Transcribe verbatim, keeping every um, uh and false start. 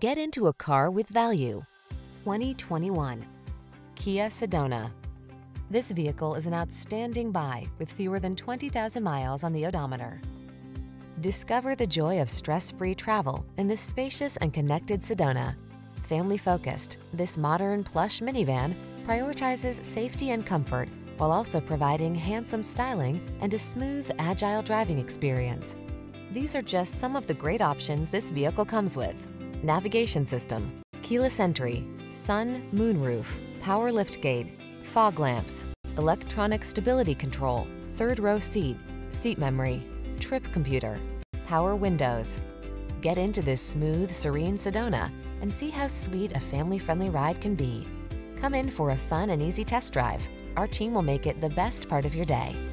Get into a car with value. twenty twenty-one Kia Sedona. This vehicle is an outstanding buy with fewer than twenty thousand miles on the odometer. Discover the joy of stress-free travel in this spacious and connected Sedona. Family-focused, this modern plush minivan prioritizes safety and comfort while also providing handsome styling and a smooth, agile driving experience. These are just some of the great options this vehicle comes with: navigation system, keyless entry, sun, moon roof, power lift gate, fog lamps, electronic stability control, third row seat, seat memory, trip computer, power windows. Get into this smooth, serene Sedona and see how sweet a family-friendly ride can be. Come in for a fun and easy test drive. Our team will make it the best part of your day.